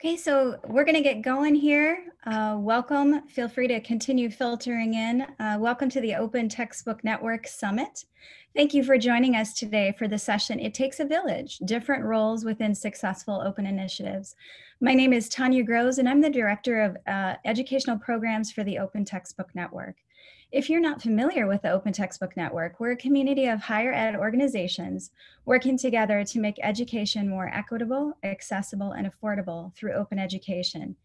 Okay, so we're going to get going here. Welcome. Feel free to continue filtering in. Welcome to the Open Textbook Network Summit. Thank you for joining us today for the session, It Takes a Village, Different Roles Within Successful Open Initiatives. My name is Tanya Groves, and I'm the Director of Educational Programs for the Open Textbook Network. If you're not familiar with the Open Textbook Network, we're a community of higher ed organizations working together to make education more equitable, accessible, and affordable through open education.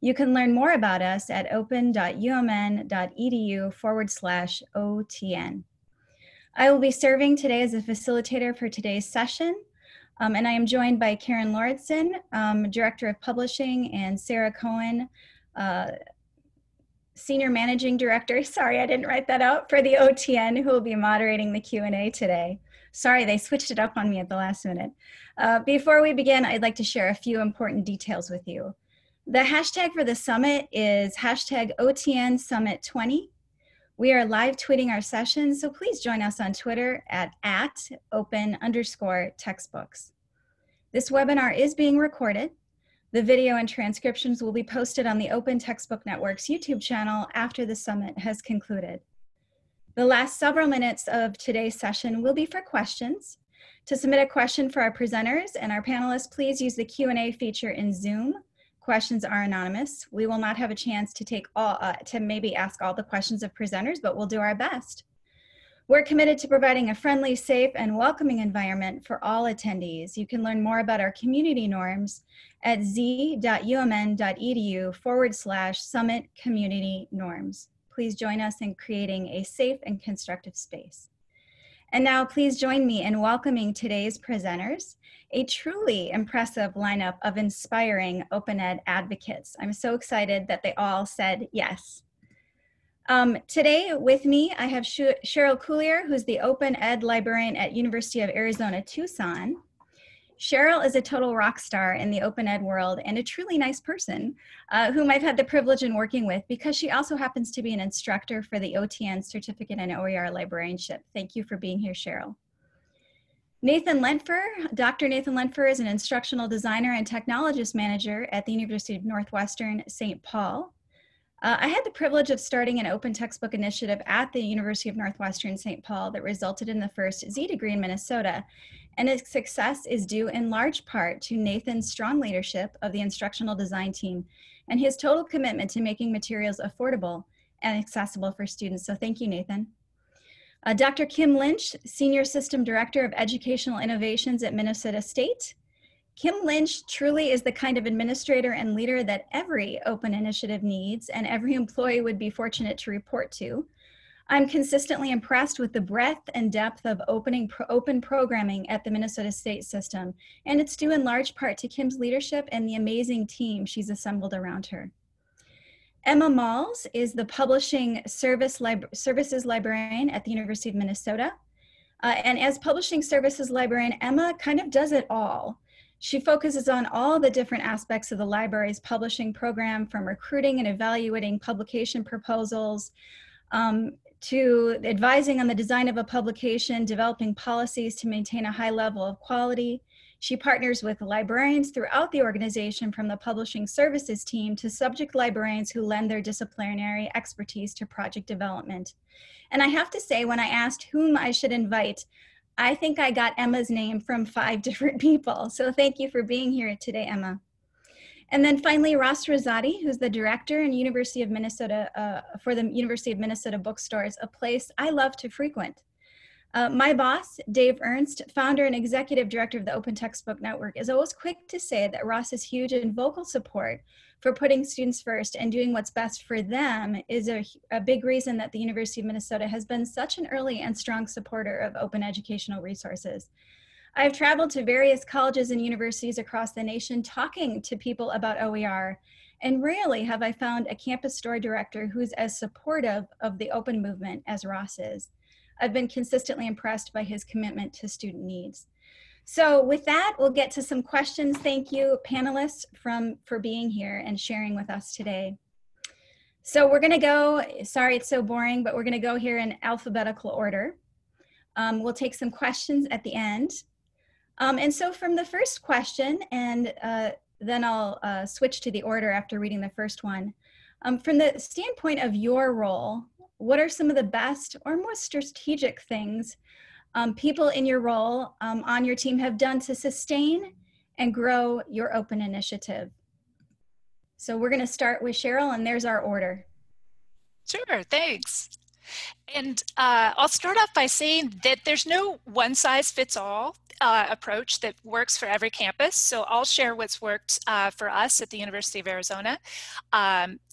You can learn more about us at open.umn.edu/OTN. I will be serving today as a facilitator for today's session, and I am joined by Karen Lauritsen, Director of Publishing, and Sarah Cohen, Senior Managing Director, sorry, I didn't write that out, for the OTN, who will be moderating the Q&A today. Sorry, they switched it up on me at the last minute. Before we begin, I'd like to share a few important details with you. The hashtag for the summit is #OTNSummit20. We are live tweeting our sessions, so please join us on Twitter at @open_textbooks. This webinar is being recorded. The video and transcriptions will be posted on the Open Textbook Network's YouTube channel after the summit has concluded. The last several minutes of today's session will be for questions. To submit a question for our presenters and our panelists, please use the Q&A feature in Zoom. Questions are anonymous. We will not have a chance to take all, to maybe ask all the questions of presenters, but we'll do our best. We're committed to providing a friendly, safe, and welcoming environment for all attendees. You can learn more about our community norms at z.umn.edu/summit-community-norms. Please join us in creating a safe and constructive space. And now please join me in welcoming today's presenters, a truly impressive lineup of inspiring open ed advocates. I'm so excited that they all said yes. Today with me, I have Cheryl Cuillier, who's the open ed librarian at University of Arizona, Tucson. Cheryl is a total rock star in the open ed world and a truly nice person whom I've had the privilege in working with because she also happens to be an instructor for the OTN Certificate in OER Librarianship. Thank you for being here, Cheryl. Nathan Lentfer, Dr. Nathan Lentfer is an instructional designer and technologist manager at the University of Northwestern St. Paul. I had the privilege of starting an open textbook initiative at the University of Northwestern St. Paul that resulted in the first Z degree in Minnesota, and its success is due in large part to Nathan's strong leadership of the instructional design team and his total commitment to making materials affordable and accessible for students. So thank you, Nathan. Dr. Kim Lynch, Senior System Director of Educational Innovations at Minnesota State. Kim Lynch truly is the kind of administrator and leader that every open initiative needs and every employee would be fortunate to report to. I'm consistently impressed with the breadth and depth of open programming at the Minnesota State System, and it's due in large part to Kim's leadership and the amazing team she's assembled around her. Emma Molls is the Publishing Services Librarian at the University of Minnesota, and as Publishing Services Librarian, Emma kind of does it all. She focuses on all the different aspects of the library's publishing program, from recruiting and evaluating publication proposals to advising on the design of a publication, developing policies to maintain a high level of quality. She partners with librarians throughout the organization, from the publishing services team to subject librarians who lend their disciplinary expertise to project development. And I have to say, when I asked whom I should invite, I think I got Emma's name from 5 different people. So thank you for being here today, Emma. And then finally, Ross Rosati, who's the director in University of Minnesota for the University of Minnesota bookstores, a place I love to frequent. My boss, Dave Ernst, founder and executive director of the Open Textbook Network, is always quick to say that Ross's huge and vocal support for putting students first and doing what's best for them is a big reason that the University of Minnesota has been such an early and strong supporter of open educational resources. I've traveled to various colleges and universities across the nation talking to people about OER, and rarely have I found a campus store director who's as supportive of the open movement as Ross is. I've been consistently impressed by his commitment to student needs. So with that, we'll get to some questions. Thank you, panelists, for being here and sharing with us today. So we're gonna go, sorry it's so boring, but we're gonna go here in alphabetical order. We'll take some questions at the end. And so from the first question, and then I'll switch to the order after reading the first one. From the standpoint of your role, what are some of the best or most strategic things people in your role on your team have done to sustain and grow your open initiative? So we're gonna start with Cheryl, and there's our order. Sure, thanks. And I'll start off by saying that there's no one-size-fits-all approach that works for every campus. So I'll share what's worked for us at the University of Arizona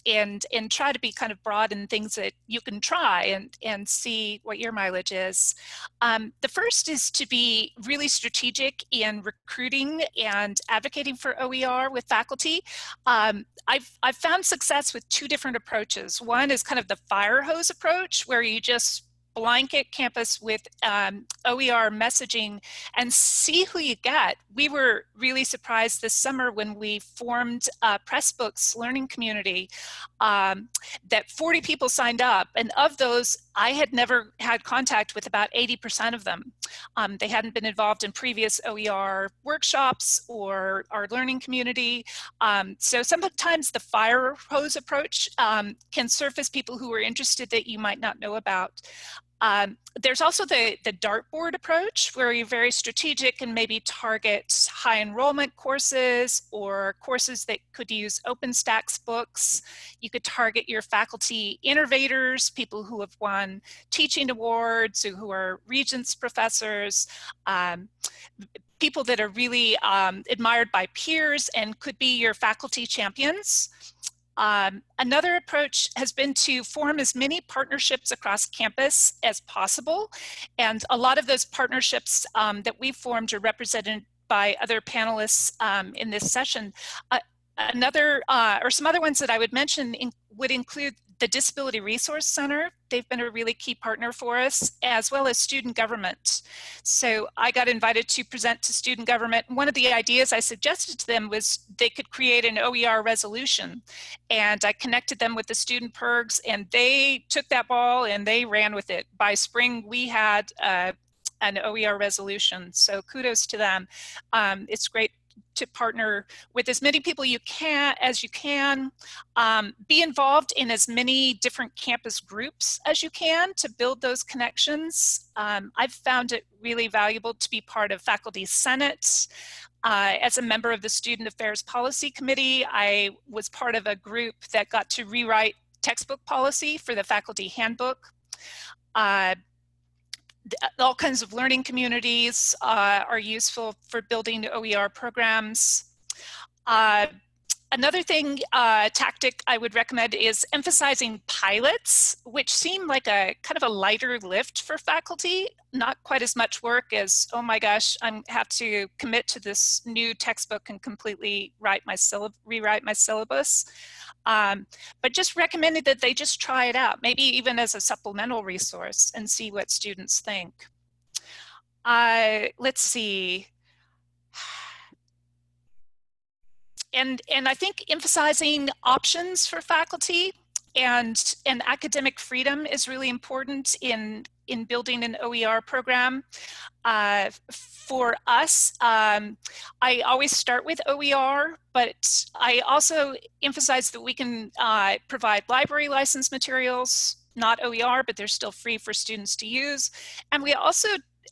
and try to be kind of broad in things that you can try and see what your mileage is. The first is to be really strategic in recruiting and advocating for OER with faculty. I've found success with two different approaches. One is kind of the fire hose approach, where you just blanket campus with OER messaging and see who you get. We were really surprised this summer when we formed a Pressbooks learning community that 40 people signed up, and of those, I had never had contact with about 80% of them. They hadn't been involved in previous OER workshops or our learning community. So sometimes the fire hose approach can surface people who are interested that you might not know about. There's also the dartboard approach, where you're very strategic and maybe target high enrollment courses or courses that could use OpenStax books. You could target your faculty innovators, people who have won teaching awards, who are Regents professors, people that are really admired by peers and could be your faculty champions. Another approach has been to form as many partnerships across campus as possible, and a lot of those partnerships that we've formed are represented by other panelists in this session. Some other ones that I would mention would include the Disability Resource Center. They've been a really key partner for us, as well as student government. So I got invited to present to student government. One of the ideas I suggested to them was they could create an OER resolution. And I connected them with the student pergs, and they took that ball and they ran with it. By spring, we had an OER resolution. So kudos to them. It's great to partner with as many people as you can. Be involved in as many different campus groups as you can to build those connections. I've found it really valuable to be part of Faculty Senate. As a member of the Student Affairs Policy Committee, I was part of a group that got to rewrite textbook policy for the faculty handbook. All kinds of learning communities are useful for building OER programs. Another thing, tactic I would recommend is emphasizing pilots, which seem like a kind of a lighter lift for faculty, not quite as much work as, oh my gosh, I have to commit to this new textbook and completely rewrite my syllabus. But just recommended that they just try it out, maybe even as a supplemental resource, and see what students think. Let's see. And I think emphasizing options for faculty and academic freedom is really important in building an OER program. For us, I always start with OER, but I also emphasize that we can provide library license materials, not OER, but they're still free for students to use. And we also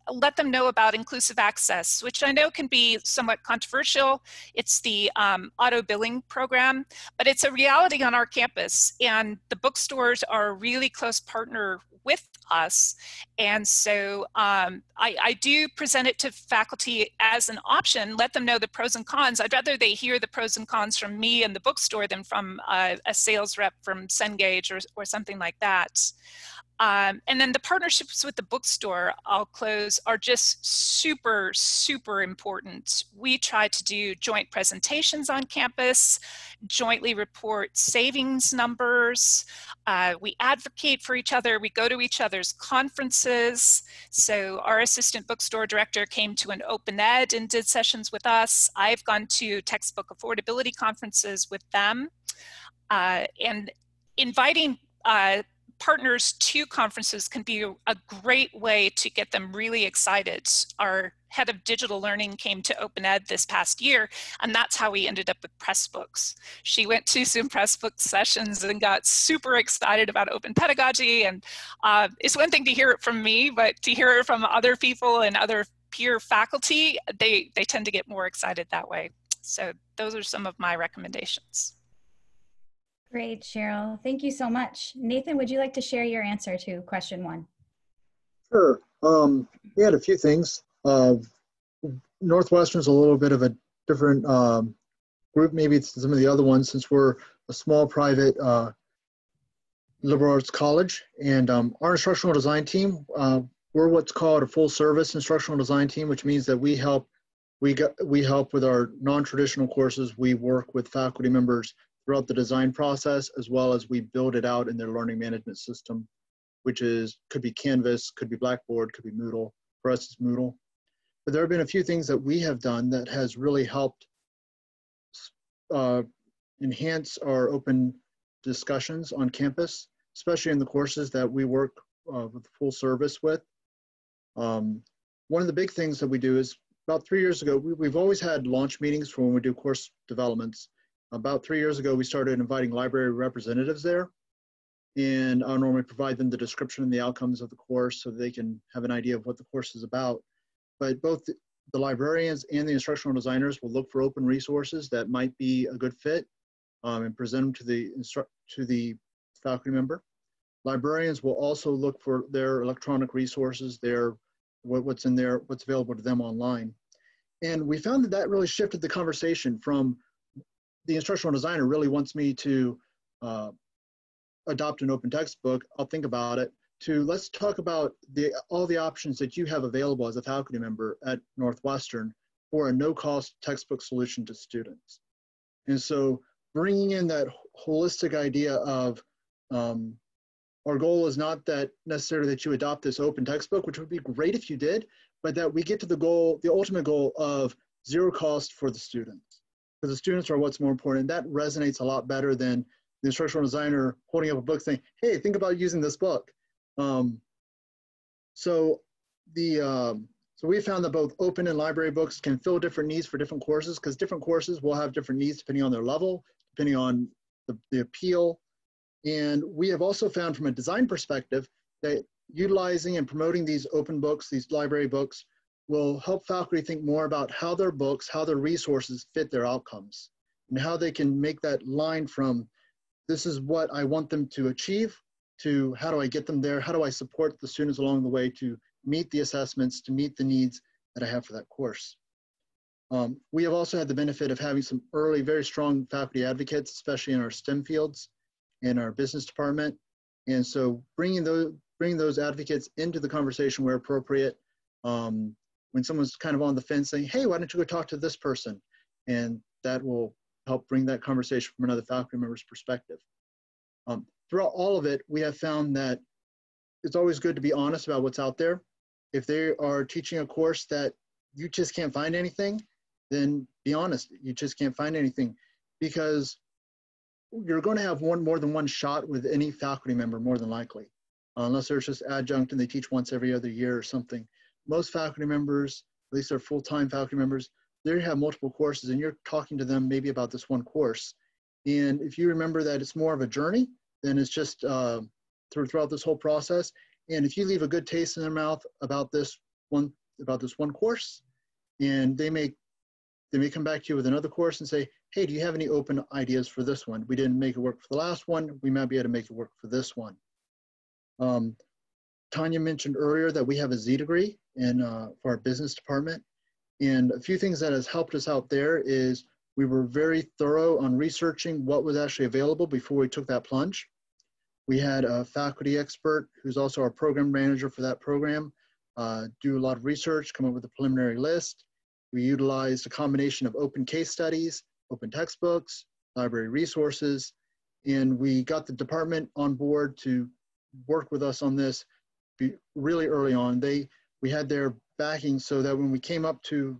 let them know about inclusive access, which I know can be somewhat controversial. It's the auto billing program, but it's a reality on our campus, and the bookstores are a really close partner with us. And so I do present it to faculty as an option, let them know the pros and cons. I'd rather they hear the pros and cons from me and the bookstore than from a sales rep from Cengage or something like that. And then the partnerships with the bookstore, I'll close, are just super, super important. We try to do joint presentations on campus, jointly report savings numbers. We advocate for each other. We go to each other's conferences. So our assistant bookstore director came to an open ed and did sessions with us. I've gone to textbook affordability conferences with them. And inviting partners to conferences can be a great way to get them really excited. Our head of digital learning came to Open Ed this past year, and that's how we ended up with Pressbooks. She went to some Pressbooks sessions and got super excited about open pedagogy. And it's one thing to hear it from me, but to hear it from other people and other peer faculty, they tend to get more excited that way. So those are some of my recommendations. Great, Cheryl. Thank you so much. Nathan, would you like to share your answer to question one? Sure. We had a few things. Northwestern's a little bit of a different group, maybe it's some of the other ones, since we're a small private liberal arts college. And our instructional design team, we're what's called a full service instructional design team, which means that we help with our non-traditional courses. We work with faculty members throughout the design process, as well as we build it out in their learning management system, which is, could be Canvas, could be Blackboard, could be Moodle. For us, it's Moodle. But there have been a few things that we have done that has really helped enhance our open discussions on campus, especially in the courses that we work with full service with. One of the big things that we do is, about 3 years ago, we've always had launch meetings for when we do course developments. About 3 years ago, we started inviting library representatives there, and I'll normally provide them the description and the outcomes of the course so they can have an idea of what the course is about. But both the librarians and the instructional designers will look for open resources that might be a good fit and present them to the faculty member. Librarians will also look for their electronic resources, what's in there, what's available to them online. And we found that really shifted the conversation from the instructional designer really wants me to adopt an open textbook, I'll think about it, to let's talk about all the options that you have available as a faculty member at Northwestern for a no-cost textbook solution to students. And so bringing in that holistic idea of our goal is not that necessarily that you adopt this open textbook, which would be great if you did, but that we get to the goal, the ultimate goal of zero cost for the students, because the students are what's more important. That resonates a lot better than the instructional designer holding up a book saying, hey, think about using this book. So we found that both open and library books can fill different needs for different courses, because different courses will have different needs depending on their level, depending on the appeal. And we have also found from a design perspective that utilizing and promoting these open books, these library books, will help faculty think more about how their books, how their resources fit their outcomes, and how they can make that line from this is what I want them to achieve to how do I get them there, how do I support the students along the way to meet the assessments, to meet the needs that I have for that course. We have also had the benefit of having some early, very strong faculty advocates, especially in our STEM fields, in our business department. And so bringing those advocates into the conversation where appropriate, when someone's kind of on the fence saying, hey, why don't you go talk to this person? And that will help bring that conversation from another faculty member's perspective. Throughout all of it, we have found that it's always good to be honest about what's out there. If they are teaching a course that you just can't find anything, then be honest, you just can't find anything, because you're going to have more than one shot with any faculty member, more than likely, unless they're just adjunct and they teach once every other year or something. Most faculty members, at least they're full-time faculty members, they have multiple courses, and you're talking to them maybe about this one course. And if you remember that it's more of a journey, then it's just throughout this whole process. And if you leave a good taste in their mouth about this one course, and they may come back to you with another course and say, hey, do you have any open ideas for this one? We didn't make it work for the last one. We might be able to make it work for this one. Tanya mentioned earlier that we have a Z degree for our business department. And a few things that has helped us out there is we were very thorough on researching what was actually available before we took that plunge. We had a faculty expert who's also our program manager for that program do a lot of research, come up with a preliminary list. We utilized a combination of open case studies, open textbooks, library resources, and we got the department on board to work with us on this really early on. We had their backing so that when we talked to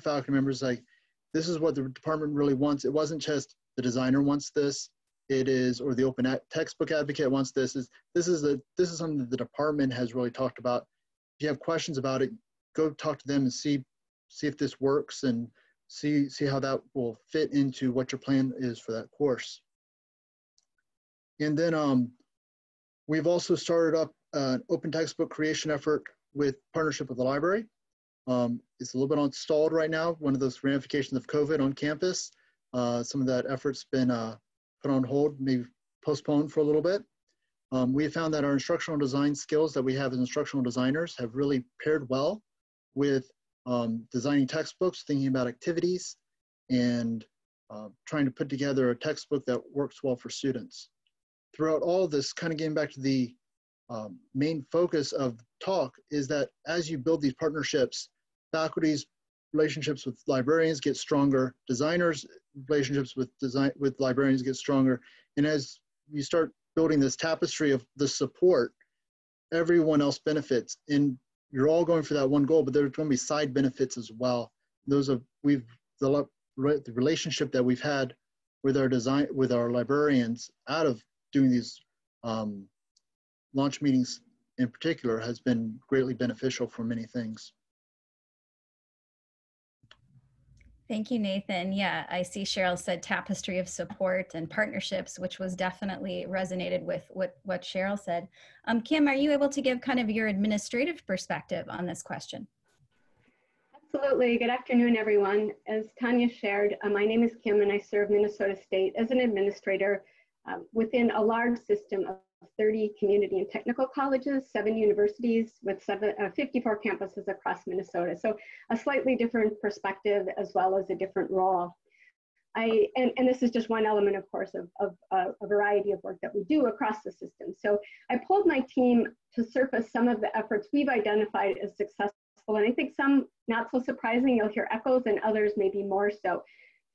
faculty members, like, this is what the department really wants. It wasn't just the designer wants this, it is, or the Open Textbook Advocate wants this is something that the department has really talked about. If you have questions about it, go talk to them and see if this works and see how that will fit into what your plan is for that course. And then we've also started up an open textbook creation effort with partnership with the library. It's a little bit stalled right now, one of those ramifications of COVID on campus. Some of that effort's been put on hold, maybe postponed for a little bit. We found that our instructional design skills that we have as instructional designers have really paired well with designing textbooks, thinking about activities, and trying to put together a textbook that works well for students. Throughout all of this, kind of getting back to the main focus of talk is that as you build these partnerships, faculty's relationships with librarians get stronger, designers' relationships with librarians get stronger, and as you start building this tapestry of the support, everyone else benefits, and you're all going for that one goal, but there's going to be side benefits as well. Those are the relationship that we've had with our librarians out of doing these launch meetings in particular has been greatly beneficial for many things. Thank you, Nathan. Yeah, I see Cheryl said tapestry of support and partnerships, which was definitely resonated with what Cheryl said. Kim, are you able to give kind of your administrative perspective on this question? Absolutely. Good afternoon, everyone. As Tanya shared, my name is Kim and I serve Minnesota State as an administrator within a large system of 30 community and technical colleges, 7 universities with 54 campuses across Minnesota. So a slightly different perspective as well as a different role. And this is just one element, of course, of a variety of work that we do across the system. So I pulled my team to surface some of the efforts we've identified as successful, and I think some not so surprising, you'll hear echoes, and others maybe more so.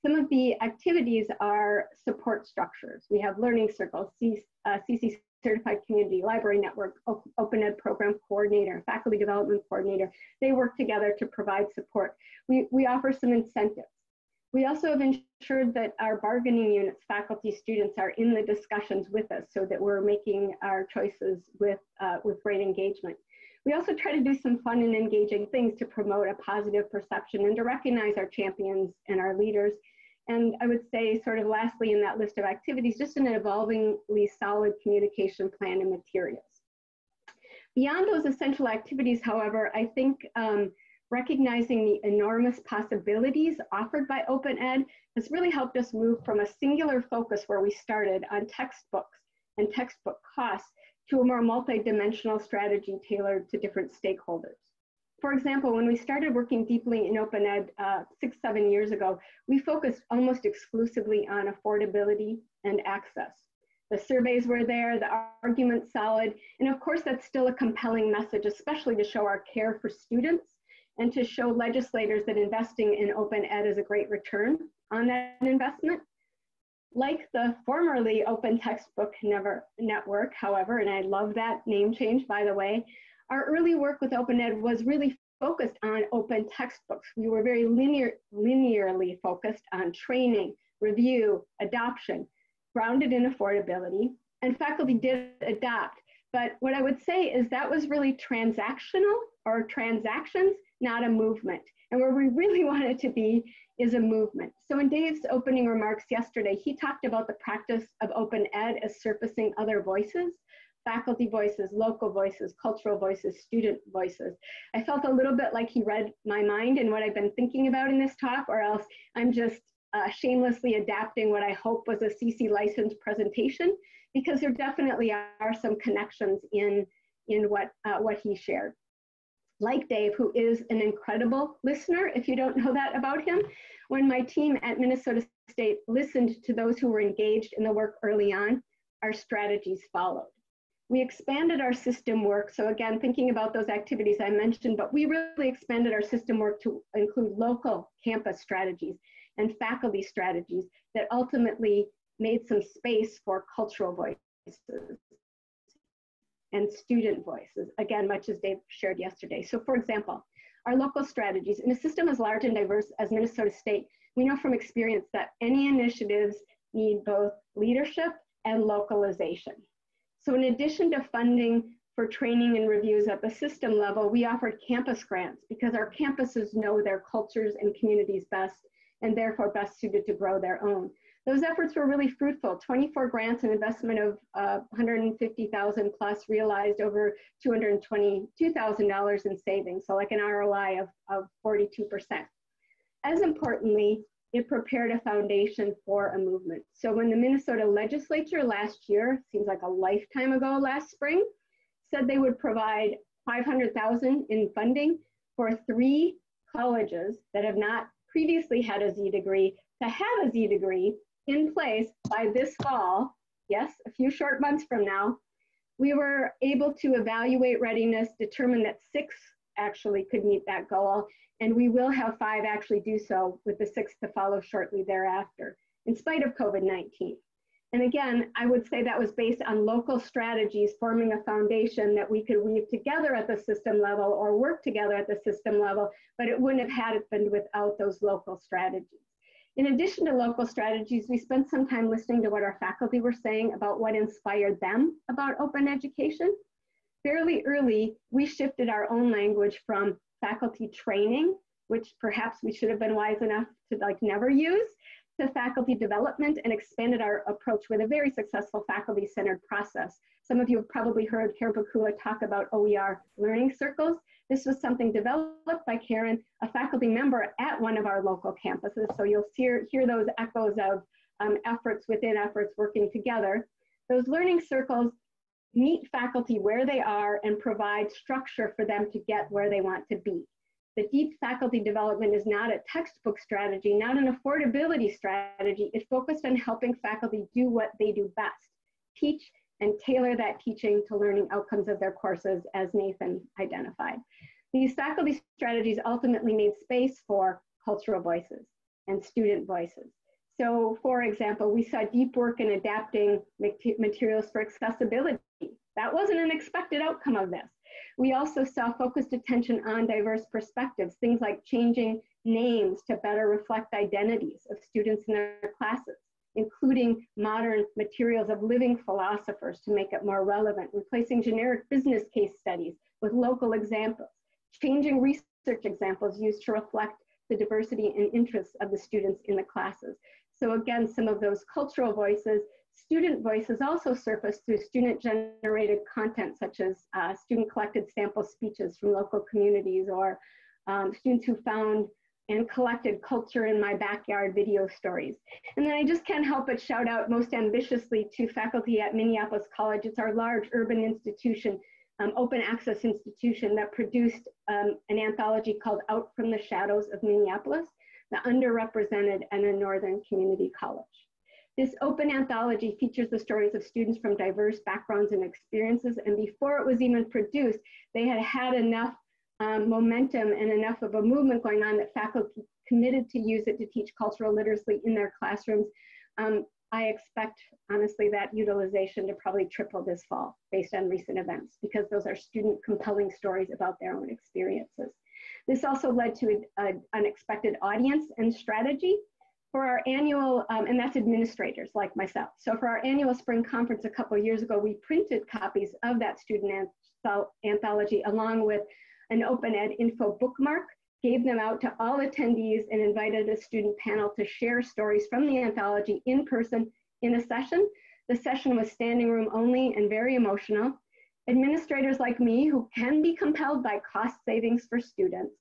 Some of the activities are support structures. We have learning circles, CC Certified Community Library Network, Open Ed Program Coordinator, Faculty Development Coordinator. They work together to provide support. We offer some incentives. We also have ensured that our bargaining units, faculty, students are in the discussions with us so that we're making our choices with great engagement. We also try to do some fun and engaging things to promote a positive perception and to recognize our champions and our leaders. And I would say sort of lastly in that list of activities, just an evolvingly solid communication plan and materials. Beyond those essential activities, however, I think recognizing the enormous possibilities offered by Open Ed has really helped us move from a singular focus where we started on textbooks and textbook costs to a more multidimensional strategy tailored to different stakeholders. For example, when we started working deeply in Open Ed 6-7 years ago, we focused almost exclusively on affordability and access. The surveys were there, the arguments solid, and of course that's still a compelling message, especially to show our care for students and to show legislators that investing in Open Ed is a great return on that investment. Like the formerly Open Textbook Network, however, and I love that name change, by the way, our early work with Open Ed was really focused on open textbooks. We were very linearly focused on training, review, adoption, grounded in affordability, and faculty did adopt. But what I would say is that was really transactional or transactions, not a movement. And where we really want it to be is a movement. So in Dave's opening remarks yesterday, he talked about the practice of Open Ed as surfacing other voices, faculty voices, local voices, cultural voices, student voices. I felt a little bit like he read my mind and what I've been thinking about in this talk, or else I'm just shamelessly adapting what I hope was a CC licensed presentation, because there definitely are some connections in what he shared. Like Dave, who is an incredible listener, if you don't know that about him, when my team at Minnesota State listened to those who were engaged in the work early on, our strategies followed. We expanded our system work. So again, thinking about those activities I mentioned, but we really expanded our system work to include local campus strategies and faculty strategies that ultimately made some space for cultural voices and student voices, again, much as Dave shared yesterday. So for example, our local strategies in a system as large and diverse as Minnesota State, we know from experience that any initiatives need both leadership and localization. So in addition to funding for training and reviews at the system level, we offered campus grants because our campuses know their cultures and communities best and therefore best suited to grow their own. Those efforts were really fruitful. 24 grants, an investment of $150,000 plus, realized over $222,000 in savings, so like an ROI of 42%. As importantly, it prepared a foundation for a movement. So when the Minnesota legislature last year, seems like a lifetime ago last spring, said they would provide $500,000 in funding for 3 colleges that have not previously had a Z degree to have a Z degree in place by this fall, yes, a few short months from now, we were able to evaluate readiness, determine that 6 actually could meet that goal, and we will have 5 actually do so, with the 6th to follow shortly thereafter, in spite of COVID-19. And again, I would say that was based on local strategies, forming a foundation that we could weave together at the system level or work together at the system level, but it wouldn't have happened without those local strategies. In addition to local strategies, we spent some time listening to what our faculty were saying about what inspired them about open education. Fairly early, we shifted our own language from faculty training, which perhaps we should have been wise enough to never use, to faculty development, and expanded our approach with a very successful faculty-centered process. Some of you have probably heard Karen Bakula talk about OER learning circles. This was something developed by Karen, a faculty member at one of our local campuses, so you'll hear those echoes of efforts within efforts working together. Those learning circles meet faculty where they are and provide structure for them to get where they want to be. The deep faculty development is not a textbook strategy, not an affordability strategy. It focused on helping faculty do what they do best, teach, and tailor that teaching to learning outcomes of their courses, as Nathan identified. These faculty strategies ultimately made space for cultural voices and student voices. So, for example, we saw deep work in adapting materials for accessibility. That wasn't an expected outcome of this. We also saw focused attention on diverse perspectives, things like changing names to better reflect identities of students in their classes, including modern materials of living philosophers to make it more relevant, replacing generic business case studies with local examples, changing research examples used to reflect the diversity and interests of the students in the classes. So again, some of those cultural voices, student voices also surfaced through student-generated content, such as student-collected sample speeches from local communities, or students who found and collected culture in my backyard video stories. And then I just can't help but shout out most ambitiously to faculty at Minneapolis College. It's our large urban institution, open access institution, that produced an anthology called Out from the Shadows of Minneapolis, the underrepresented and a northern community college. This open anthology features the stories of students from diverse backgrounds and experiences, and before it was even produced, they had had enough momentum and enough of a movement going on that faculty committed to use it to teach cultural literacy in their classrooms. I expect, honestly, that utilization to probably triple this fall based on recent events, because those are student compelling stories about their own experiences. This also led to an unexpected audience and strategy for our annual, and that's administrators like myself. So for our annual spring conference a couple years ago, we printed copies of that student anthology along with an Open Ed info bookmark, gave them out to all attendees, and invited a student panel to share stories from the anthology in person in a session. The session was standing room only and very emotional. Administrators like me, who can be compelled by cost savings for students,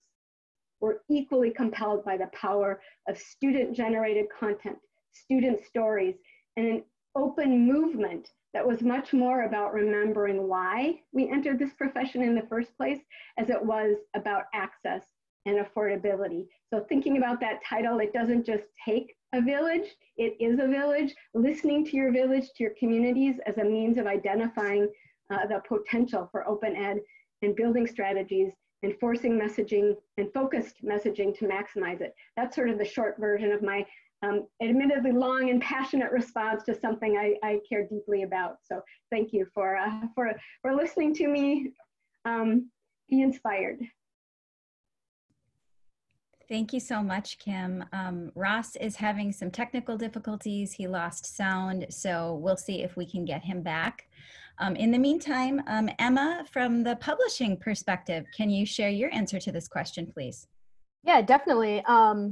were equally compelled by the power of student-generated content, student stories, and an open movement that was much more about remembering why we entered this profession in the first place as it was about access and affordability. So thinking about that title, it doesn't just take a village, it is a village. Listening to your village, to your communities, as a means of identifying the potential for open ed and building strategies and forcing messaging and focused messaging to maximize it. That's sort of the short version of my admittedly long and passionate response to something I care deeply about. So thank you for listening to me. Be inspired. Thank you so much, Kim. Ross is having some technical difficulties. He lost sound, so we'll see if we can get him back. In the meantime, Emma, from the publishing perspective, can you share your answer to this question, please? Yeah, definitely.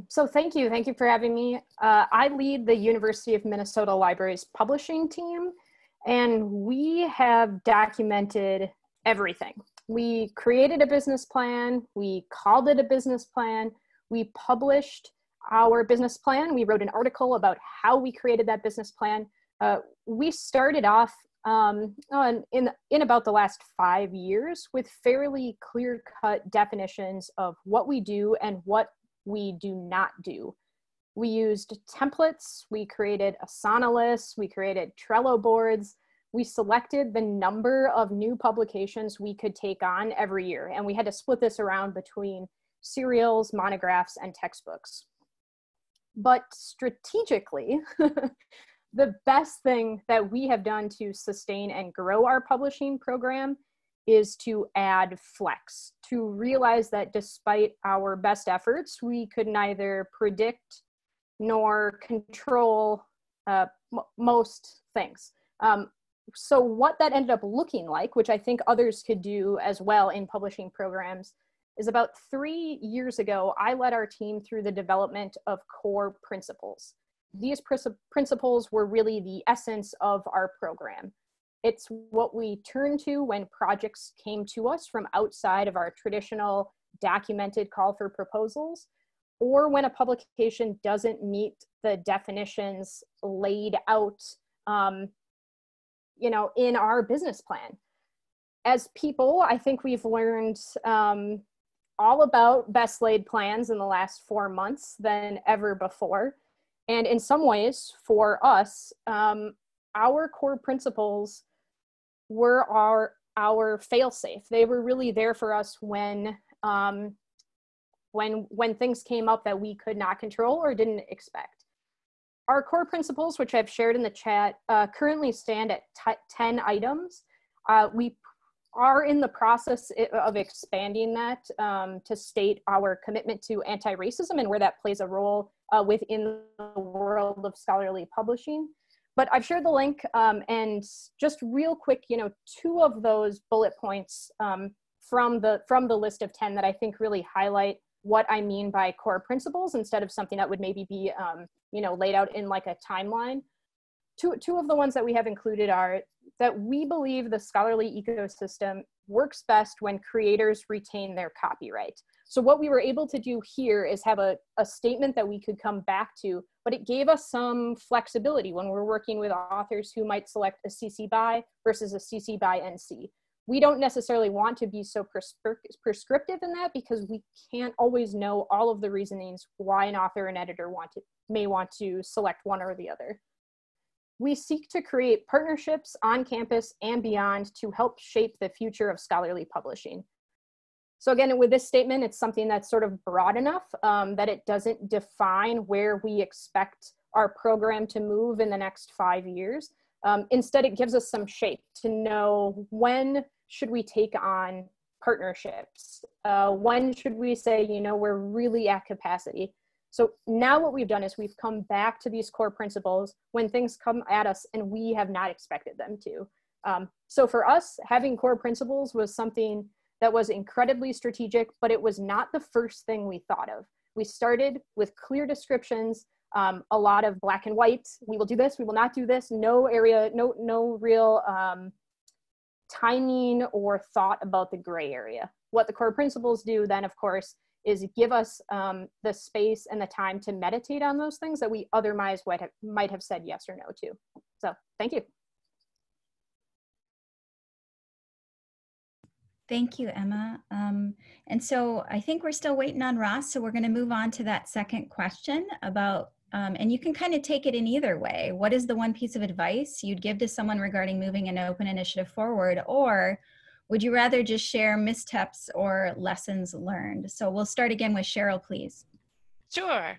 So thank you for having me. I lead the University of Minnesota Libraries publishing team, and we have documented everything. We created a business plan, we called it a business plan, we published our business plan, we wrote an article about how we created that business plan. We started off in about the last 5 years with fairly clear-cut definitions of what we do and what we do not do. We used templates, we created Asana lists, we created Trello boards, we selected the number of new publications we could take on every year, and we had to split this around between serials, monographs, and textbooks. But strategically, the best thing that we have done to sustain and grow our publishing program is to add flex, to realize that despite our best efforts, we could neither predict nor control most things. So what that ended up looking like, which I think others could do as well in publishing programs, is about 3 years ago, I led our team through the development of core principles. These principles were really the essence of our program. It's what we turned to when projects came to us from outside of our traditional documented call for proposals, or when a publication doesn't meet the definitions laid out in our business plan. As people, I think we've learned all about best laid plans in the last 4 months than ever before. And in some ways, for us, our core principles were our fail-safe. They were really there for us when things came up that we could not control or didn't expect. Our core principles, which I've shared in the chat, currently stand at 10 items. We are in the process of expanding that to state our commitment to anti-racism and where that plays a role within the world of scholarly publishing. But I've shared the link, and just real quick, two of those bullet points from the list of 10 that I think really highlight what I mean by core principles instead of something that would maybe be laid out in like a timeline. Two of the ones that we have included are that we believe the scholarly ecosystem works best when creators retain their copyright. So what we were able to do here is have a statement that we could come back to, but it gave us some flexibility when we're working with authors who might select a CC BY versus a CC BY NC. We don't necessarily want to be so prescriptive in that because we can't always know all of the reasonings why an author and editor may want to select one or the other. We seek to create partnerships on campus and beyond to help shape the future of scholarly publishing. So again, with this statement, it's something that's sort of broad enough that it doesn't define where we expect our program to move in the next 5 years. Instead, it gives us some shape to know when should we take on partnerships? When should we say, we're really at capacity? So now what we've done is we've come back to these core principles when things come at us and we have not expected them to. So for us, having core principles was something that was incredibly strategic, but it was not the first thing we thought of. We started with clear descriptions, a lot of black and white. We will do this, we will not do this. No area, no real timing or thought about the gray area. What the core principles do then, of course, is give us the space and the time to meditate on those things that we otherwise might have said yes or no to. So thank you. Thank you, Emma. And so I think we're still waiting on Ross, so we're going to move on to that second question about, and you can kind of take it in either way. What is the one piece of advice you'd give to someone regarding moving an open initiative forward, or would you rather just share missteps or lessons learned? So we'll start again with Cheryl, please. Sure.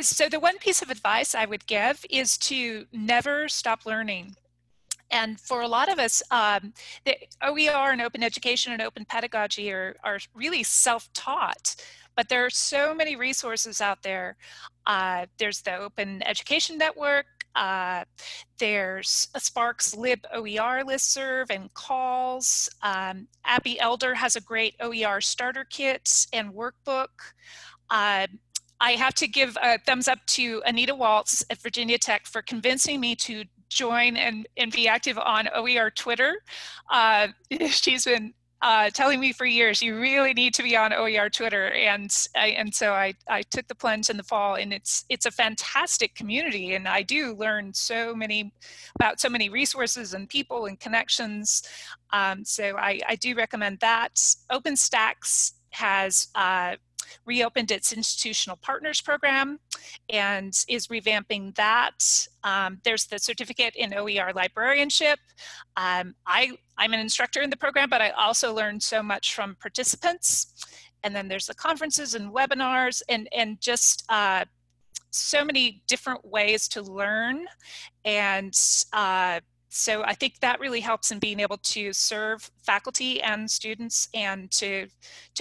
So the one piece of advice I would give is to never stop learning. And for a lot of us, the OER and open education and open pedagogy are really self-taught. But there are so many resources out there. There's the Open Education Network. There's a Sparks Lib OER listserv and calls. Abby Elder has a great OER starter kit and workbook. I have to give a thumbs up to Anita Waltz at Virginia Tech for convincing me to join and be active on OER Twitter. She's been telling me for years, you really need to be on OER Twitter, and so I took the plunge in the fall, and it's a fantastic community, and I do learn so many about so many resources and people and connections. So I do recommend that. OpenStax has reopened its institutional partners program and is revamping that. There's the certificate in OER librarianship. I'm an instructor in the program, but I also learned so much from participants. And then there's the conferences and webinars and just so many different ways to learn. And so I think that really helps in being able to serve faculty and students and to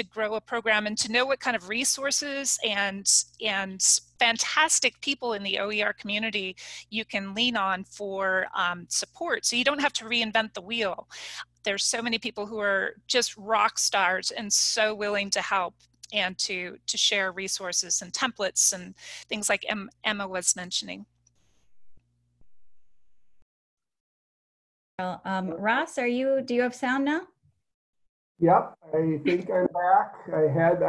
grow a program and to know what kind of resources and fantastic people in the OER community you can lean on for support. So you don't have to reinvent the wheel. There's so many people who are just rock stars and so willing to help and to share resources and templates and things like Emma was mentioning. Ross, do you have sound now? Yep, I think I'm back.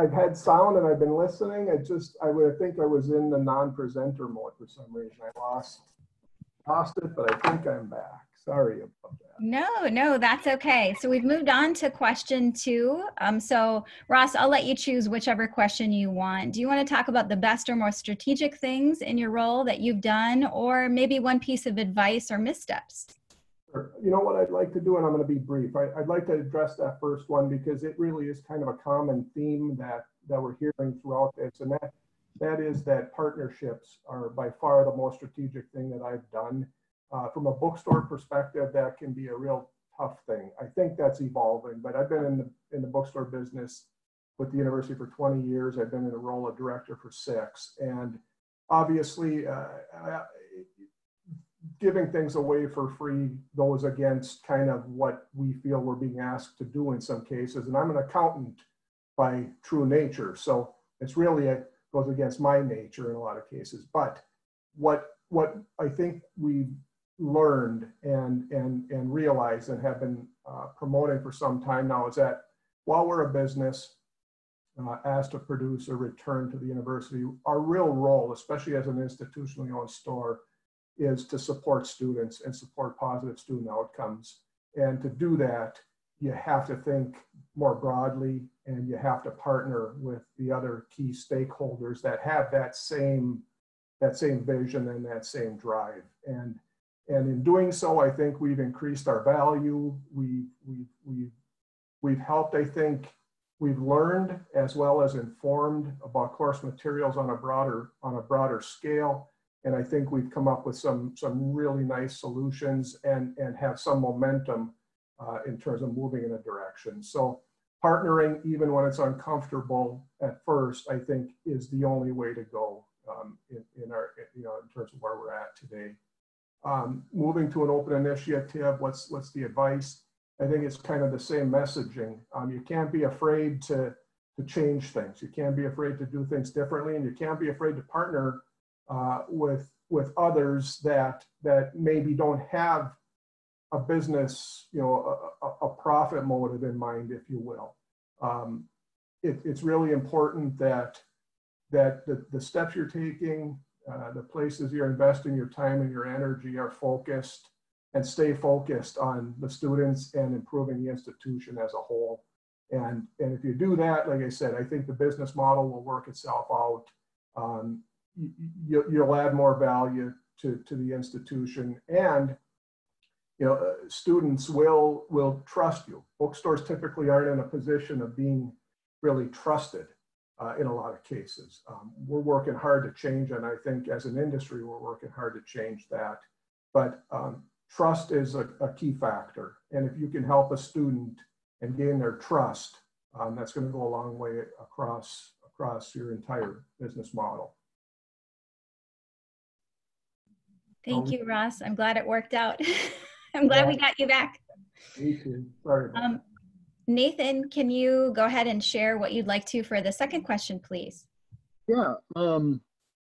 I've had sound and I've been listening. I think I was in the non-presenter mode for some reason. I lost it, but I think I'm back. Sorry about that. No, that's okay. So we've moved on to question two. So Ross, I'll let you choose whichever question you want. Do you want to talk about the best or most strategic things in your role that you've done, or maybe one piece of advice or missteps? You know what I'd like to do, and I'm going to be brief. I'd like to address that first one because it really is kind of a common theme that we're hearing throughout this, and that is that partnerships are by far the most strategic thing that I've done. From a bookstore perspective, that can be a real tough thing. I think that's evolving, but I've been in the bookstore business with the university for 20 years. I've been in the role of director for 6, and obviously, giving things away for free goes against kind of what we feel we're being asked to do in some cases. And I'm an accountant by true nature, so it's really goes against my nature in a lot of cases. But what I think we've learned and realized and have been promoting for some time now is that while we're a business asked to produce a return to the university, our real role, especially as an institutionally owned store, is to support students and support positive student outcomes. And to do that, you have to think more broadly, and you have to partner with the other key stakeholders that have that same vision and that same drive. And in doing so, I think we've increased our value. We've helped, I think, we've learned as well as informed about course materials on a broader scale. And I think we've come up with some really nice solutions and have some momentum in terms of moving in a direction. So partnering, even when it's uncomfortable at first, I think is the only way to go in terms of where we're at today. Moving to an open initiative, what's the advice? I think it's kind of the same messaging. You can't be afraid to change things. You can't be afraid to do things differently, and you can't be afraid to partner with others that maybe don't have a business, you know, a profit motive in mind, if you will. It's really important that the steps you're taking, the places you're investing your time and your energy are focused, and stay focused on the students and improving the institution as a whole. And if you do that, like I said, I think the business model will work itself out. You'll add more value to the institution, and you know, students will trust you. Bookstores typically aren't in a position of being really trusted in a lot of cases. We're working hard to change, and I think as an industry, we're working hard to change that. But trust is a key factor, and if you can help a student and gain their trust, that's going to go a long way across across your entire business model. Thank you, Ross. I'm glad it worked out. I'm glad we got you back. Me too. Sorry. Nathan, can you go ahead and share what you'd like to for the second question, please? Yeah. So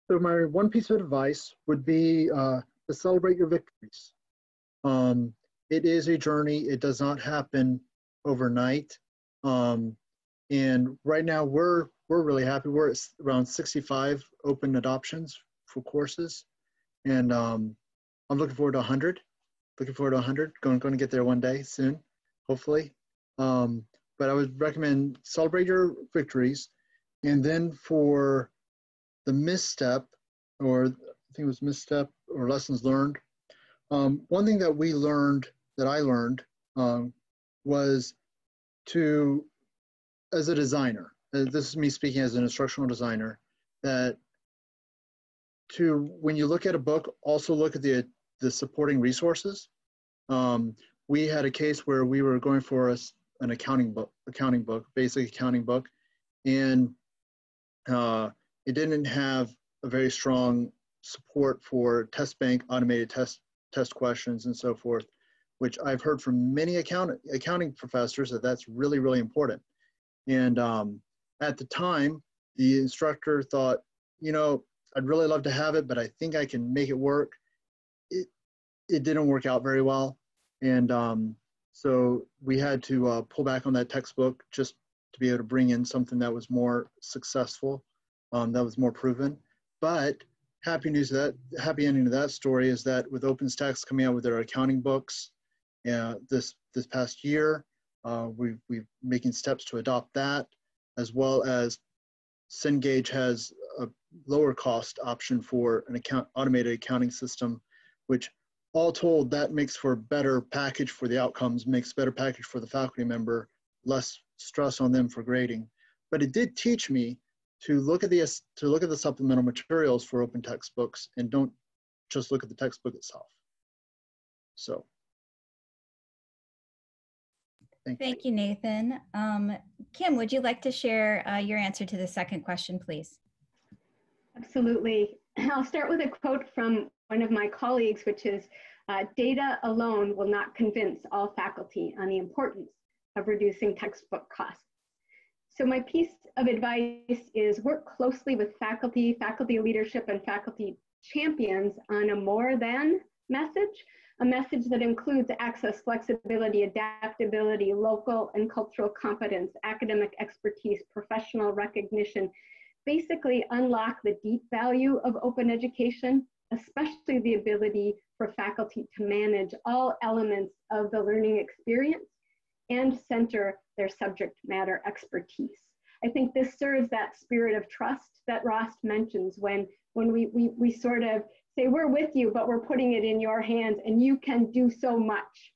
my one piece of advice would be to celebrate your victories. It is a journey. It does not happen overnight. And right now we're really happy. We're at around 65 open adoptions for courses. And I'm looking forward to 100. Looking forward to 100. Going to get there one day soon, hopefully. But I would recommend celebrate your victories. And then for the misstep, or I think it was misstep or lessons learned. One thing that we learned, that I learned, was to, as a designer, this is me speaking as an instructional designer, that when you look at a book, also look at the supporting resources. We had a case where we were going for an accounting book, basic accounting book, and it didn't have a very strong support for test bank, automated test questions, and so forth, which I've heard from many accounting professors that that's really, really important. And at the time, the instructor thought, you know, I'd really love to have it, but I think I can make it work. It didn't work out very well. And so we had to pull back on that textbook just to be able to bring in something that was more successful, that was more proven. But happy ending to that story is that with OpenStax coming out with their accounting books this past year, we're making steps to adopt that, as well as Cengage has a lower cost option for an automated accounting system, which all told, that makes for a better package for the outcomes, makes better package for the faculty member, less stress on them for grading. But it did teach me to look at the supplemental materials for open textbooks and don't just look at the textbook itself. So. Thank you, Nathan. Kim, would you like to share your answer to the second question, please? Absolutely. I'll start with a quote from one of my colleagues, which is, data alone will not convince all faculty on the importance of reducing textbook costs. So my piece of advice is work closely with faculty, faculty leadership, and faculty champions on a more than message, a message that includes access, flexibility, adaptability, local and cultural competence, academic expertise, professional recognition, basically unlock the deep value of open education, especially the ability for faculty to manage all elements of the learning experience and center their subject matter expertise. I think this serves that spirit of trust that Ross mentions when we sort of say, we're with you, but we're putting it in your hands and you can do so much.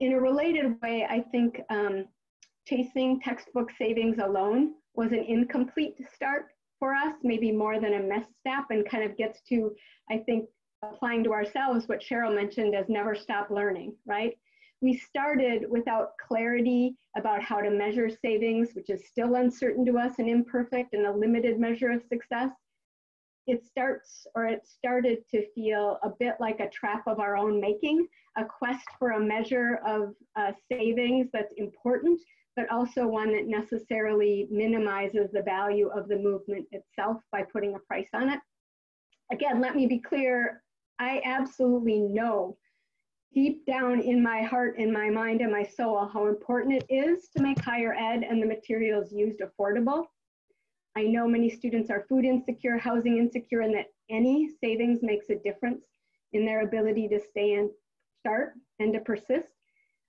In a related way, I think chasing textbook savings alone was an incomplete start for us, maybe more than a misstep, and kind of gets to, I think, applying to ourselves what Cheryl mentioned as never stop learning, right? We started without clarity about how to measure savings, which is still uncertain to us and imperfect and a limited measure of success. It started to feel a bit like a trap of our own making, a quest for a measure of savings that's important, but also one that necessarily minimizes the value of the movement itself by putting a price on it. Again, let me be clear, I absolutely know deep down in my heart, in my mind, and my soul how important it is to make higher ed and the materials used affordable. I know many students are food insecure, housing insecure, and that any savings makes a difference in their ability to stay and start and to persist.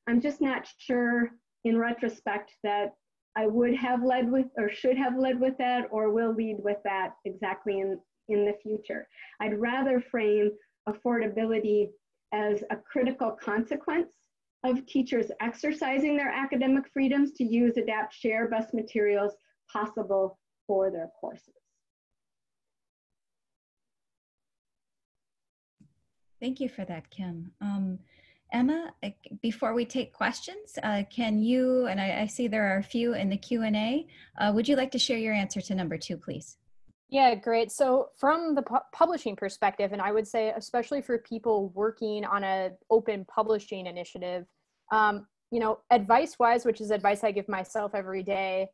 I'm just not sure in retrospect that I would have led with or should have led with that or will lead with that exactly in the future. I'd rather frame affordability as a critical consequence of teachers exercising their academic freedoms to use, adapt, share best materials possible for their courses. Thank you for that, Kim. Emma, before we take questions, can you, and I see there are a few in the Q&A, would you like to share your answer to number 2, please? Yeah, great. So from the publishing perspective, and I would say especially for people working on an open publishing initiative, you know, advice-wise, which is advice I give myself every day,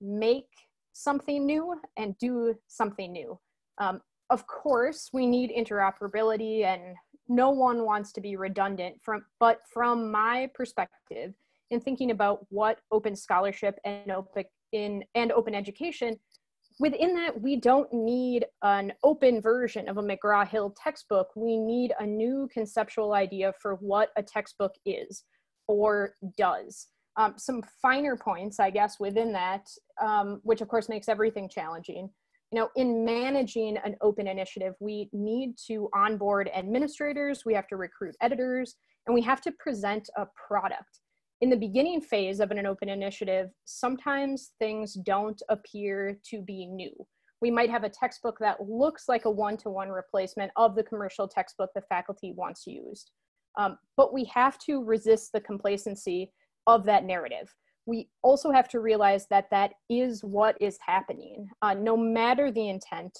make something new and do something new. Of course, we need interoperability and no one wants to be redundant, but from my perspective, in thinking about what open scholarship and open education, within that, we don't need an open version of a McGraw-Hill textbook. We need a new conceptual idea for what a textbook is or does. Some finer points, I guess, within that, which of course makes everything challenging. You know, in managing an open initiative, we need to onboard administrators, we have to recruit editors, and we have to present a product. In the beginning phase of an open initiative, sometimes things don't appear to be new. We might have a textbook that looks like a one-to-one replacement of the commercial textbook the faculty once used. But we have to resist the complacency of that narrative. We also have to realize that that is what is happening. No matter the intent,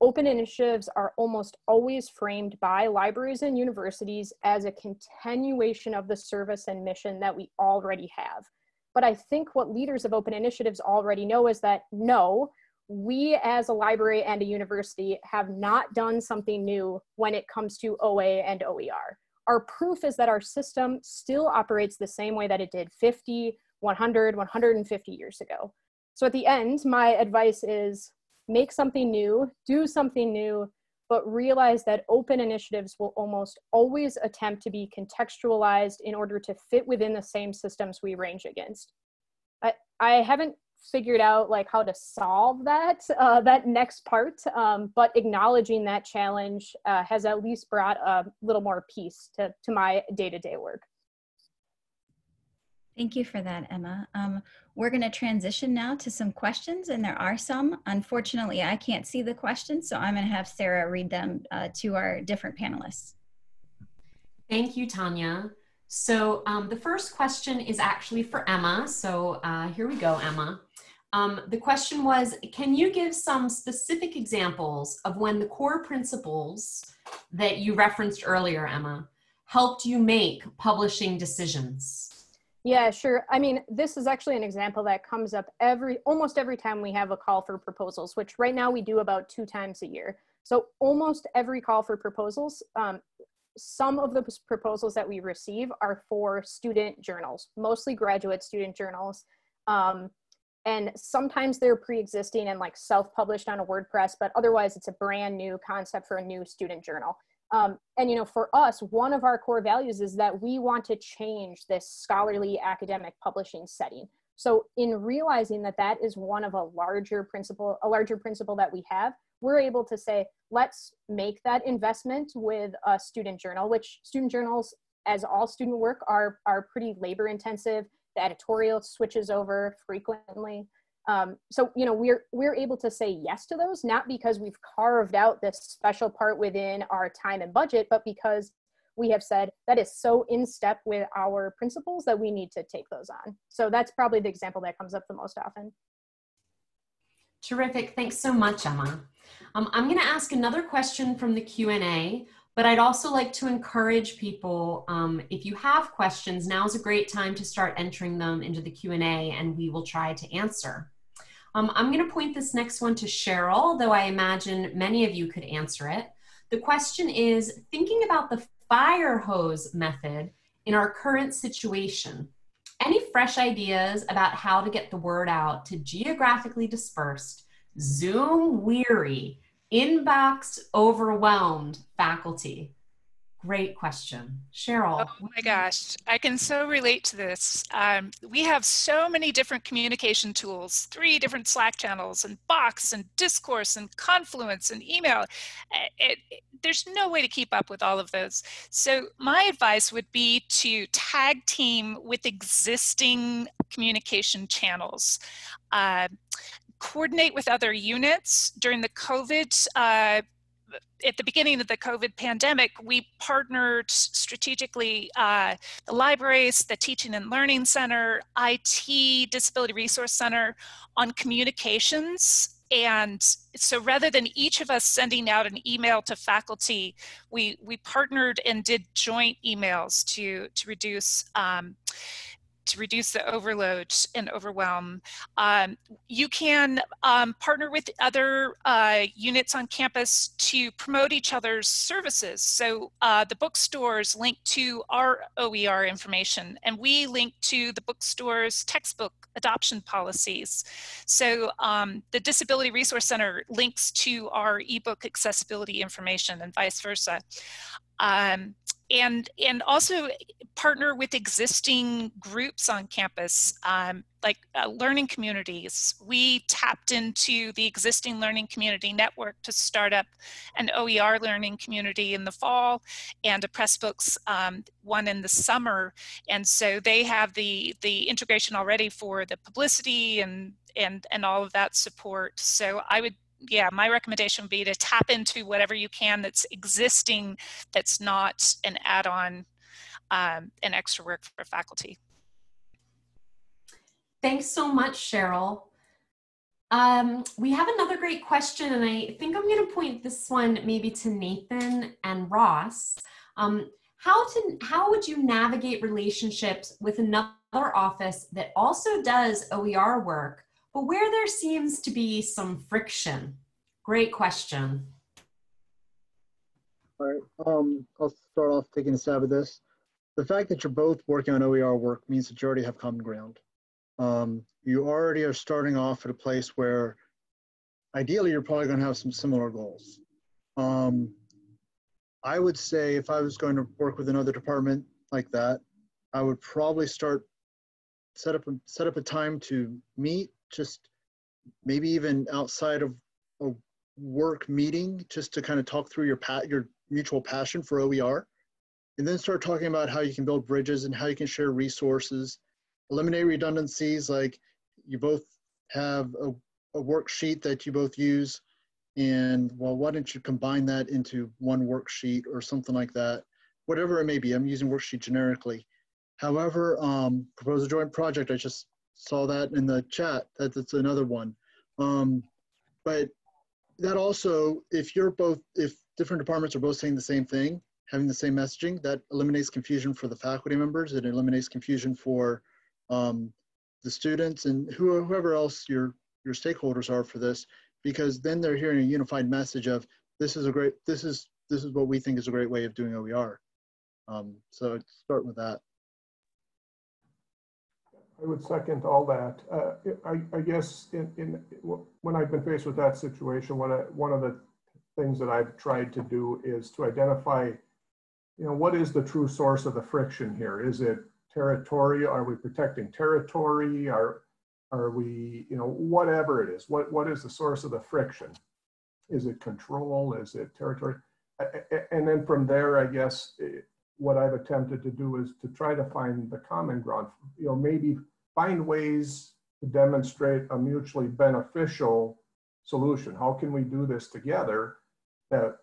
open initiatives are almost always framed by libraries and universities as a continuation of the service and mission that we already have. But I think what leaders of open initiatives already know is that no, we as a library and a university have not done something new when it comes to OA and OER. Our proof is that our system still operates the same way that it did 50, 100, 150 years ago. So at the end, my advice is make something new, do something new, but realize that open initiatives will almost always attempt to be contextualized in order to fit within the same systems we range against. I haven't figured out like how to solve that, that next part, but acknowledging that challenge has at least brought a little more peace to my day-to-day work. Thank you for that, Emma. We're going to transition now to some questions, and there are some. Unfortunately, I can't see the questions, so I'm going to have Sarah read them to our different panelists. Thank you, Tanya. So the first question is actually for Emma. So here we go, Emma. The question was, can you give some specific examples of when the core principles that you referenced earlier, Emma, helped you make publishing decisions? Yeah, sure. I mean, this is actually an example that comes up almost every time we have a call for proposals, which right now we do about 2 times a year. So almost every call for proposals, some of the proposals that we receive are for student journals, mostly graduate student journals. And sometimes they're pre-existing and like self-published on a WordPress, but otherwise it's a brand new concept for a new student journal. And, you know, for us, one of our core values is that we want to change this scholarly academic publishing setting. So in realizing that that is one of a larger principle that we have, we're able to say, let's make that investment with a student journal, which student journals, as all student work, are pretty labor intensive. The editorial switches over frequently. So, you know, we're able to say yes to those, not because we've carved out this special part within our time and budget, but because we have said that is so in step with our principles that we need to take those on. So that's probably the example that comes up the most often. Terrific. Thanks so much, Emma. I'm going to ask another question from the Q&A, but I'd also like to encourage people, if you have questions, now's a great time to start entering them into the Q&A and we will try to answer. I'm going to point this next one to Cheryl, though I imagine many of you could answer it. The question is, thinking about the fire hose method in our current situation, any fresh ideas about how to get the word out to geographically dispersed, Zoom-weary, inboxed, overwhelmed faculty? Great question. Cheryl. Oh my gosh, I can so relate to this. We have so many different communication tools, 3 different Slack channels and Box and Discourse and Confluence and email. There's no way to keep up with all of those. So my advice would be to tag team with existing communication channels. Coordinate with other units. During the COVID at the beginning of the COVID pandemic, we partnered strategically, the libraries, the Teaching and Learning Center, IT, Disability Resource Center, on communications. And so rather than each of us sending out an email to faculty, we partnered and did joint emails to reduce the overload and overwhelm. You can partner with other units on campus to promote each other's services. So the bookstores link to our OER information, and we link to the bookstore's textbook adoption policies. So the Disability Resource Center links to our ebook accessibility information, and vice versa. And also partner with existing groups on campus, like learning communities. We tapped into the existing learning community network to start up an OER learning community in the fall and a Pressbooks one in the summer. And so they have the integration already for the publicity and all of that support. So I would, yeah, my recommendation would be to tap into whatever you can that's existing, that's not an add-on, an extra work for faculty. Thanks so much, Cheryl. We have another great question, and I think I'm going to point this one maybe to Nathan and Ross. How would you navigate relationships with another office that also does OER work, but where there seems to be some friction? Great question. All right, I'll start off taking a stab at this. The fact that you're both working on OER work means that you already have common ground. You already are starting off at a place where ideally you're probably gonna have some similar goals. I would say if I was going to work with another department like that, I would probably set up a time to meet, just maybe even outside of a work meeting, just to kind of talk through your mutual passion for OER, and then start talking about how you can build bridges and how you can share resources, eliminate redundancies. Like, you both have a worksheet that you both use, and well, why don't you combine that into one worksheet or something like that, whatever it may be. I'm using worksheet generically. However, propose a joint project. I just saw that in the chat. That's another one. But that also, if different departments are both saying the same thing, having the same messaging, that eliminates confusion for the faculty members. It eliminates confusion for the students and whoever else your stakeholders are for this, because then they're hearing a unified message of this is what we think is a great way of doing OER. So I'd start with that. I would second all that. I guess when I've been faced with that situation, one of the things that I've tried to do is to identify, what is the true source of the friction here? Is it territorial? Are we protecting territory? Are we, whatever it is, what is the source of the friction? Is it control? Is it territory? And then from there, I guess, what I've attempted to do is to try to find the common ground, maybe find ways to demonstrate a mutually beneficial solution. How can we do this together that,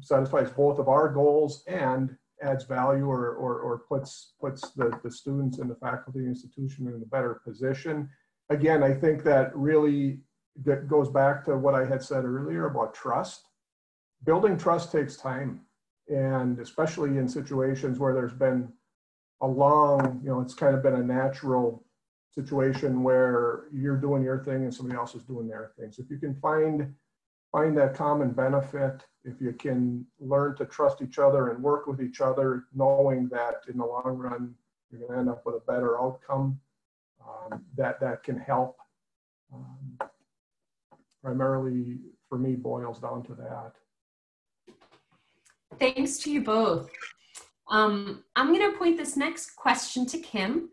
satisfies both of our goals and adds value or puts the students and the faculty institution in a better position? Again, I think that really goes back to what I had said earlier about trust. Building trust takes time. And especially in situations where there's been a long, it's kind of been a natural situation where you're doing your thing and somebody else is doing their thing. So if you can find that common benefit, if you can learn to trust each other and work with each other, knowing that in the long run, you're gonna end up with a better outcome, that can help. Primarily for me, boils down to that. Thanks to you both. I'm going to point this next question to Kim.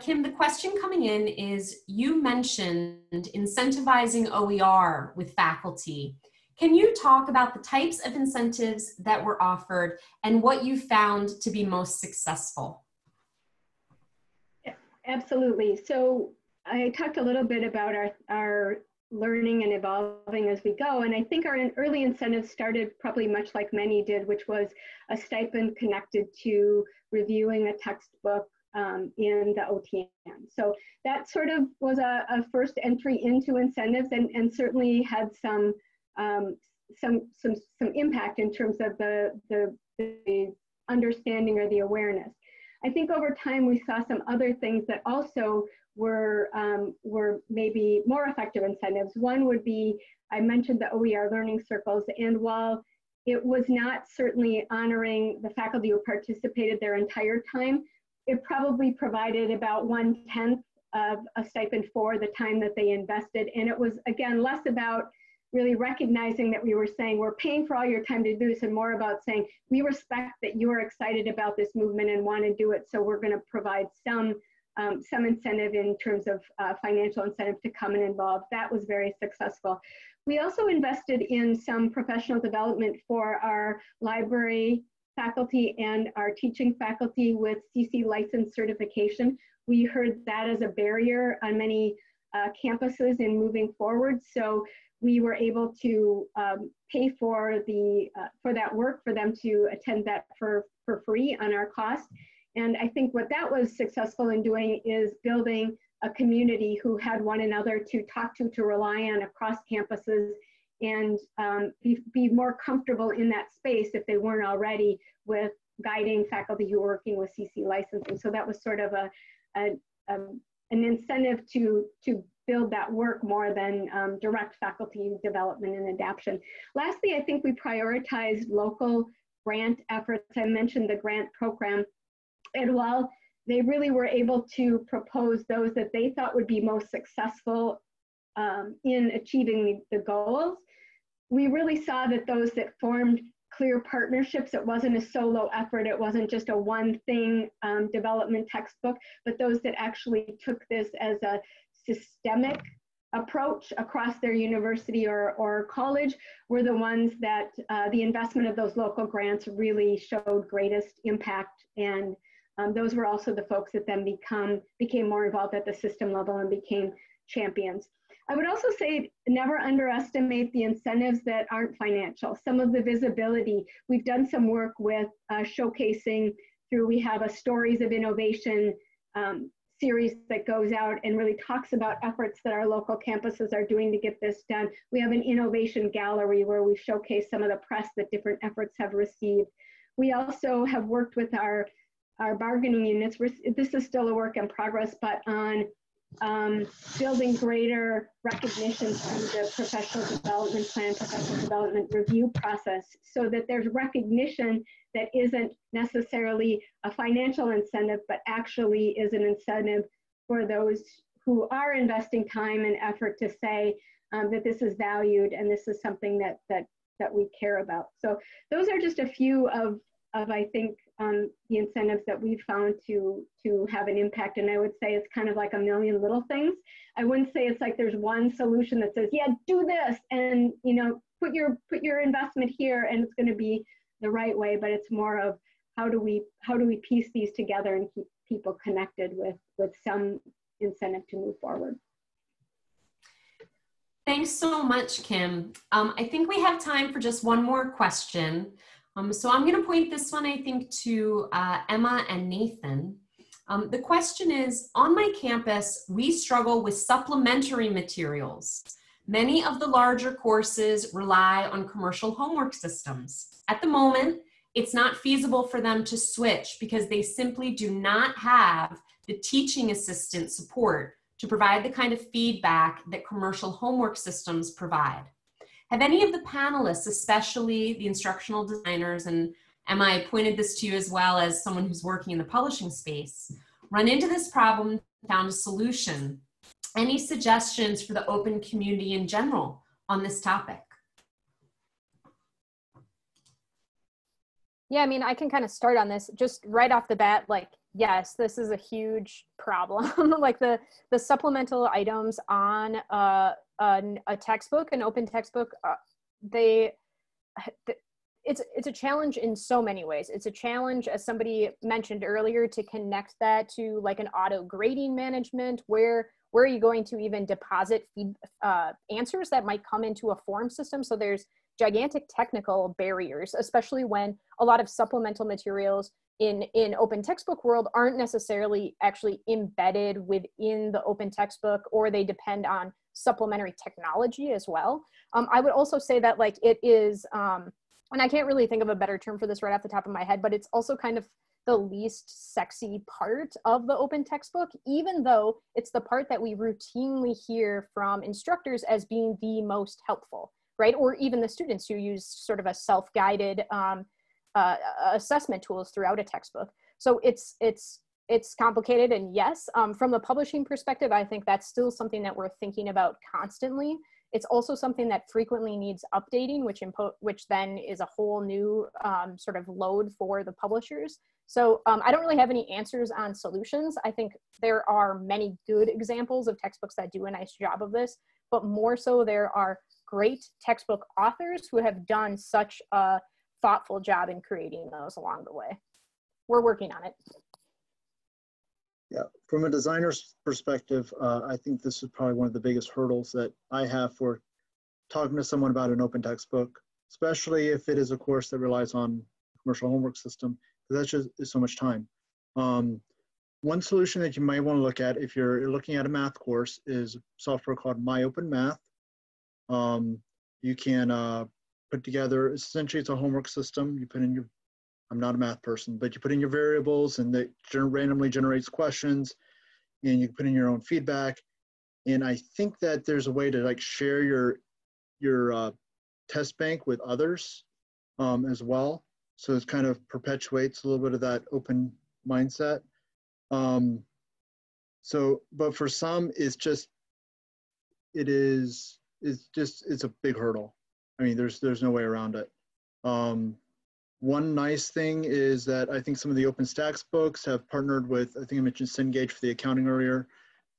Kim, the question coming in is, you mentioned incentivizing OER with faculty. Can you talk about the types of incentives that were offered and what you found to be most successful? Yeah, absolutely. So I talked a little bit about our learning and evolving as we go. And I think our early incentives started probably much like many did, which was a stipend connected to reviewing a textbook in the OTN. So that sort of was a first entry into incentives, and certainly had some impact in terms of the understanding or the awareness. I think over time we saw some other things that also were maybe more effective incentives. One would be, I mentioned the OER learning circles, and while it was not certainly honoring the faculty who participated their entire time, it probably provided about 1/10 of a stipend for the time that they invested. And it was, again, less about really recognizing that we were saying we're paying for all your time to do this, and more about saying we respect that you are excited about this movement and want to do it, so we're going to provide some incentive in terms of financial incentive to come and involve. That was very successful. We also invested in some professional development for our library faculty and our teaching faculty with CC license certification. We heard that as a barrier on many campuses in moving forward, so we were able to pay for that work, for them to attend that for free on our cost. And I think what that was successful in doing is building a community who had one another to talk to rely on across campuses, and be more comfortable in that space if they weren't already, with guiding faculty who were working with CC licensing. So that was sort of an incentive to build that work more than direct faculty development and adaptation. Lastly, I think we prioritized local grant efforts. I mentioned the grant program, and while they really were able to propose those that they thought would be most successful in achieving the goals, we really saw that those that formed clear partnerships, it wasn't a solo effort, it wasn't just a one thing development textbook, but those that actually took this as a systemic approach across their university or college were the ones that the investment of those local grants really showed greatest impact. And those were also the folks that then became more involved at the system level and became champions. I would also say never underestimate the incentives that aren't financial. Some of the visibility, we've done some work with showcasing through, we have a Stories of Innovation series that goes out and really talks about efforts that our local campuses are doing to get this done. We have an innovation gallery where we showcase some of the press that different efforts have received. We also have worked with our bargaining units. This is still a work in progress, but on building greater recognition through the professional development plan, professional development review process, so that there's recognition that isn't necessarily a financial incentive, but actually is an incentive for those who are investing time and effort to say that this is valued and this is something that we care about. So those are just a few of I think the incentives that we've found to have an impact. And I would say it's kind of like a million little things. I wouldn't say it's like there's one solution that says, yeah, do this, and you know, put your investment here and it's going to be the right way, but it's more of how do we piece these together and keep people connected with some incentive to move forward. Thanks so much, Kim. I think we have time for just one more question. So I'm going to point this one, I think, to Emma and Nathan. The question is, on my campus, we struggle with supplementary materials. Many of the larger courses rely on commercial homework systems. At the moment, it's not feasible for them to switch because they simply do not have the teaching assistant support to provide the kind of feedback that commercial homework systems provide. Have any of the panelists, especially the instructional designers, and Emma, I pointed this to you as well as someone who's working in the publishing space, run into this problem, found a solution? Any suggestions for the open community in general on this topic? Yeah, I mean, I can kind of start on this just right off the bat. Like, yes, this is a huge problem. Like the supplemental items on a textbook, an open textbook, it's a challenge in so many ways. It's a challenge, as somebody mentioned earlier, to connect that to like an auto grading management where Where are you going to even deposit answers that might come into a form system? So there's gigantic technical barriers, especially when a lot of supplemental materials in open textbook world aren't necessarily actually embedded within the open textbook, or they depend on supplementary technology as well. I would also say that like it is, and I can't really think of a better term for this right off the top of my head, but it's also kind of the least sexy part of the open textbook, even though it's the part that we routinely hear from instructors as being the most helpful, right? Or even the students who use sort of a self-guided assessment tools throughout a textbook. So it's complicated, and yes, from the publishing perspective, I think that's still something that we're thinking about constantly. It's also something that frequently needs updating, which then is a whole new sort of load for the publishers. So I don't really have any answers on solutions. I think there are many good examples of textbooks that do a nice job of this, but more so there are great textbook authors who have done such a thoughtful job in creating those along the way. We're working on it. Yeah, from a designer's perspective, I think this is probably one of the biggest hurdles that I have for talking to someone about an open textbook, especially if it is a course that relies on the commercial homework system, because that's just is so much time. One solution that you might want to look at if you're looking at a math course is software called MyOpenMath. You can put together, essentially it's a homework system. You put in your, I'm not a math person, but you put in your variables and it randomly generates questions, and you put in your own feedback. And I think that there's a way to like share your test bank with others as well. So it kind of perpetuates a little bit of that open mindset. But for some, it's a big hurdle. I mean, there's no way around it. One nice thing is that I think some of the OpenStax books have partnered with, I think I mentioned Cengage for the accounting earlier.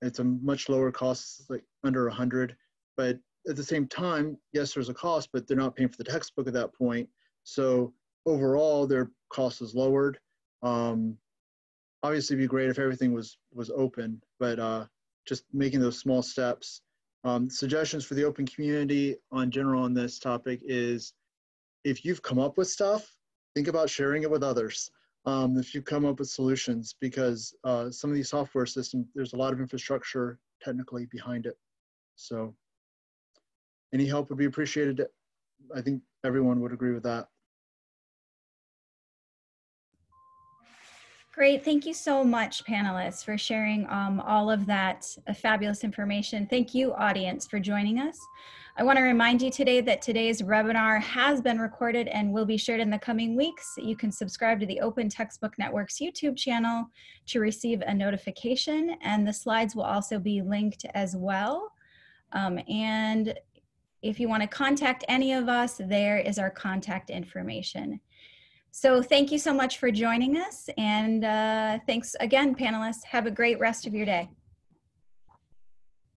It's a much lower cost, like under 100, but at the same time, yes, there's a cost, but they're not paying for the textbook at that point. So overall, their cost is lowered. Obviously it'd be great if everything was open, but just making those small steps. Suggestions for the open community on general on this topic is, if you've come up with stuff, think about sharing it with others. If you come up with solutions, because some of these software systems, there's a lot of infrastructure technically behind it. So any help would be appreciated. I think everyone would agree with that. Great, thank you so much, panelists, for sharing all of that fabulous information. Thank you, audience, for joining us. I want to remind you today that today's webinar has been recorded and will be shared in the coming weeks. You can subscribe to the Open Textbook Network's YouTube channel to receive a notification, and the slides will also be linked as well. And if you want to contact any of us, there is our contact information. So thank you so much for joining us, and thanks again, panelists. Have a great rest of your day.